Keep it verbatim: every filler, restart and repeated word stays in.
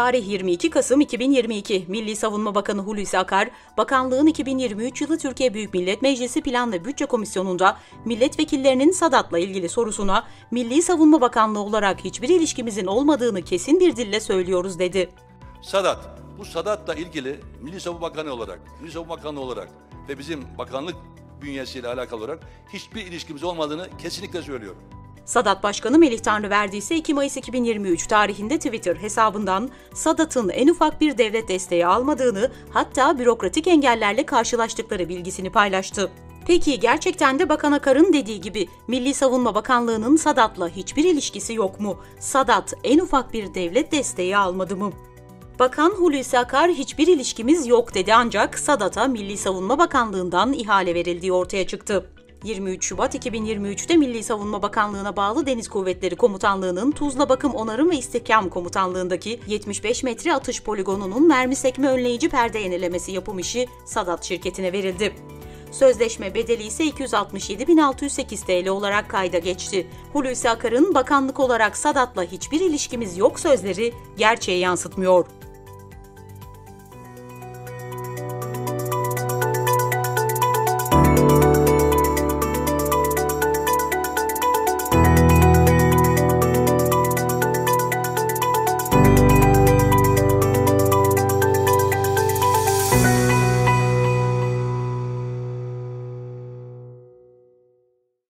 Tarih yirmi iki Kasım iki bin yirmi iki. Milli Savunma Bakanı Hulusi Akar, bakanlığın iki bin yirmi üç yılı Türkiye Büyük Millet Meclisi Plan ve Bütçe Komisyonu'nda milletvekillerinin Sadat'la ilgili sorusuna Milli Savunma Bakanlığı olarak hiçbir ilişkimizin olmadığını kesin bir dille söylüyoruz dedi. Sadat, bu Sadat'la ilgili Milli Savunma Bakanı olarak, Milli Savunma Bakanı olarak ve bizim bakanlık bünyesiyle alakalı olarak hiçbir ilişkimiz olmadığını kesinlikle söylüyorum. Sadat Başkanı Melih Tanrıverdi ise iki Mayıs iki bin yirmi üç tarihinde Twitter hesabından Sadat'ın en ufak bir devlet desteği almadığını, hatta bürokratik engellerle karşılaştıkları bilgisini paylaştı. Peki gerçekten de Bakan Akar'ın dediği gibi Milli Savunma Bakanlığı'nın Sadat'la hiçbir ilişkisi yok mu? Sadat en ufak bir devlet desteği almadı mı? Bakan Hulusi Akar hiçbir ilişkimiz yok dedi, ancak Sadat'a Milli Savunma Bakanlığı'ndan ihale verildiği ortaya çıktı. yirmi üç Şubat iki bin yirmi üç'te Milli Savunma Bakanlığı'na bağlı Deniz Kuvvetleri Komutanlığı'nın Tuzla Bakım Onarım ve İstihkam Komutanlığı'ndaki yetmiş beş metre atış poligonunun mermi sekme önleyici perde yenilemesi yapım işi Sadat şirketine verildi. Sözleşme bedeli ise iki yüz altmış yedi bin altı yüz sekiz Türk Lirası olarak kayda geçti. Hulusi Akar'ın bakanlık olarak Sadat'la hiçbir ilişkimiz yok sözleri gerçeği yansıtmıyor.